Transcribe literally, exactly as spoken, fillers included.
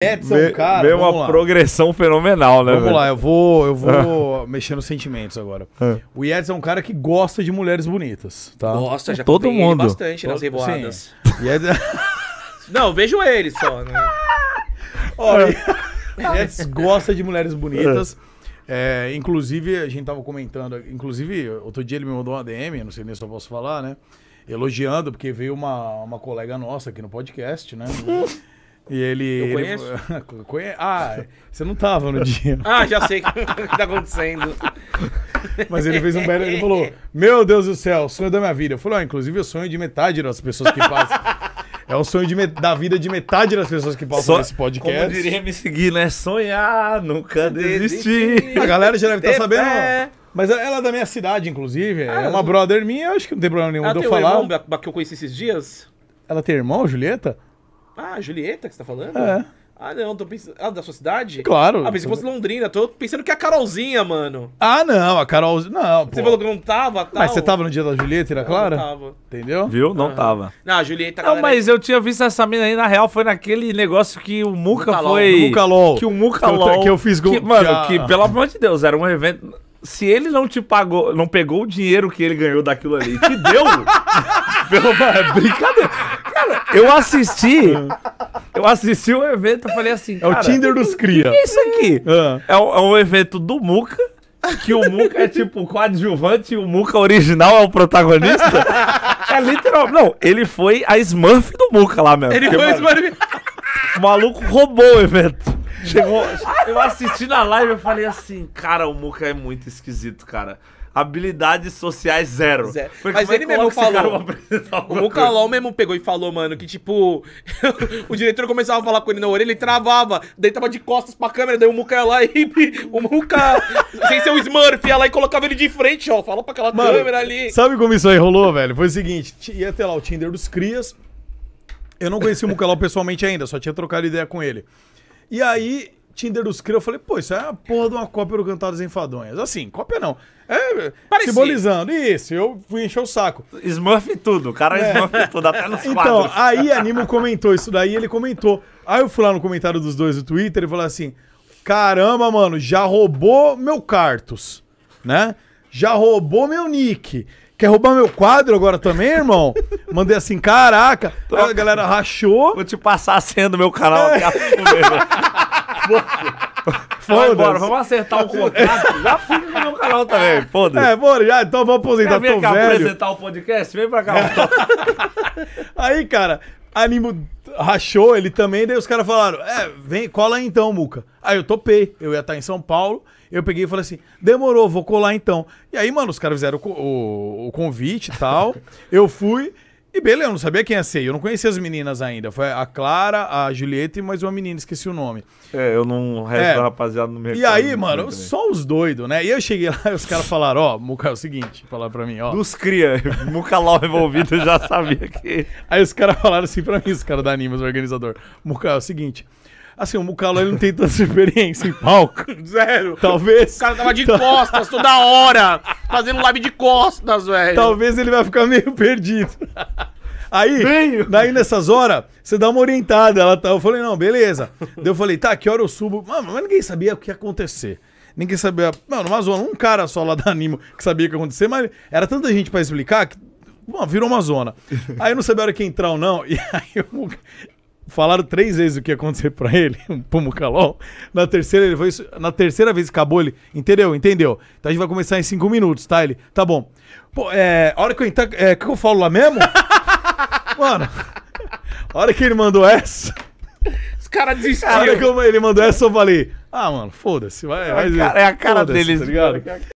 Edson, vê, cara, vê uma lá. progressão fenomenal, né? Vamos velho? lá, eu vou, eu vou mexer nos sentimentos agora. É. O Edson é um cara que gosta de mulheres bonitas, tá? Gosta, já todo mundo bastante todo... nas revoadas. Edson... Não, vejo ele só, né? Olha, é. Edson gosta de mulheres bonitas. É. É, inclusive, a gente tava comentando, inclusive, outro dia ele me mandou uma D M, não sei nem se eu posso falar, né? Elogiando, porque veio uma, uma colega nossa aqui no podcast, né? E ele... Eu conheço? Ele... Conhe... Ah, você não tava no dia. Ah, já sei o que tá acontecendo. Mas ele fez um belo... Ele falou, meu Deus do céu, sonho da minha vida. Eu falei, ah, inclusive o sonho de metade das pessoas que passam. É o sonho de me... da vida de metade das pessoas que passam Só... nesse podcast. Como eu diria me seguir, né? Sonhar, nunca desistir. A galera já deve estar tá sabendo... Ó. Mas ela é da minha cidade, inclusive. Ah, é uma eu... brother minha, acho que não tem problema nenhum de eu falar. Ela tem um irmão que eu conheci esses dias? Ela tem irmão, Julieta? Ah, Julieta que você tá falando? É. Ah, não, tô pensando... Ah, da sua cidade? Claro. Ah, pensei que fosse Londrina. Tô pensando que é a Carolzinha, mano. Ah, não, a Carolzinha... Não, pô. Você falou que não tava, tal. Mas você tava no dia da Julieta e da Clara? Não tava. Entendeu? Viu? Não uhum. tava. Não, a Julieta... Não, mas eu tinha visto essa mina aí, na real, foi naquele negócio que o Muca MucaLOL. foi... MucaLOL. Que o MucaLOL... Que, que eu fiz... Gol... Que, mano, já... que, pelo amor de Deus, era um evento... Se ele não te pagou, não pegou o dinheiro que ele ganhou daquilo ali e te deu, pelo é brincadeira. Cara, eu assisti, eu assisti o evento e falei assim, cara, é o Tinder dos cria. Que, que é isso aqui? Uhum. É, um, é um evento do Muca, que o Muca é tipo coadjuvante e o Muca original é o protagonista. É literal. Não, ele foi a Smurf do Muca lá mesmo. Ele foi a Smurf. O maluco roubou o evento. Chegou, eu assisti na live e falei assim, cara, o Muca é muito esquisito, cara. Habilidades sociais zero. zero. Porque mas ele mesmo falou, o MucaLOL mesmo pegou e falou, mano, que tipo, o diretor começava a falar com ele na orelha, ele travava, daí tava de costas pra câmera, daí o Muca ia lá e o Muca, sem ser o Smurf, ia lá e colocava ele de frente, ó, fala pra aquela mano, câmera ali. Sabe como isso aí rolou, velho? Foi o seguinte, ia ter lá o Tinder dos crias, eu não conheci o MucaLOL pessoalmente ainda, só tinha trocado ideia com ele. E aí, Tinder dos Cria, eu falei, pô, isso é uma porra de uma cópia do Cantadas Enfadonhas. Assim, cópia não. É, parecia. Simbolizando. Isso, eu fui encher o saco. Smurf tudo, o cara é. Smurf tudo, até nos quadros. Então, aí a Nimo comentou isso daí, ele comentou. Aí eu fui lá no comentário dos dois do Twitter e falei assim, caramba, mano, já roubou meu Cartus, né? Já roubou meu nick. Quer roubar meu quadro agora também, irmão? Mandei assim, caraca. Troca. A galera rachou. Vou te passar a senha do meu canal. É. Foda-se. Bora, vamos acertar o contrato. Já fui no meu canal também, foda-se. É, bora, já, então vamos aposentar, vem tô cá velho. apresentar o podcast? Vem pra cá. É. Aí, cara, Animo rachou ele também, daí os caras falaram, é, vem, cola aí então, Muca. Aí eu topei, eu ia estar em São Paulo. Eu peguei e falei assim, demorou, vou colar então. E aí, mano, os caras fizeram o, o, o convite e tal. Eu fui e, beleza, eu não sabia quem ia ser. Eu não conhecia as meninas ainda. Foi a Clara, a Julieta e mais uma menina, esqueci o nome. É, eu não... O resto é. da rapaziada não me recordo. E aí, mano, também. só os doidos, né? E eu cheguei lá e os caras falaram, ó, oh, Muca, é o seguinte, falaram pra mim, ó. Dos cria, MucaLOL envolvido, eu já sabia que... Aí os caras falaram assim pra mim, os caras da Animas, o organizador. Muca, é o seguinte... Assim, o MucaLOL não tem tanta experiência em palco. Zero. Talvez... O cara tava de costas toda hora, fazendo live de costas, velho. Talvez ele vai ficar meio perdido. Aí, meio. daí nessas horas, você dá uma orientada. Ela tá, eu falei, não, beleza. Daí eu falei, tá, que hora eu subo? Mano, mas ninguém sabia o que ia acontecer. Ninguém sabia... Mano, uma zona, um cara só lá da Animo que sabia o que ia acontecer, mas era tanta gente pra explicar que... Bom, virou uma zona. Aí eu não sabia a hora que ia entrar ou não. E aí o falaram três vezes o que ia acontecer pra ele, pro MucaLOL. Na terceira, ele foi, na terceira vez que acabou, ele entendeu, entendeu. Então a gente vai começar em cinco minutos, tá? Ele, tá bom. Pô, é, a hora que eu entrar, é, que eu falo lá mesmo? Mano, a hora que ele mandou essa... Os caras desistiram. A hora que eu, ele mandou essa, eu falei, ah, mano, foda-se, vai, vai. É a cara, é a cara deles, tá ligado?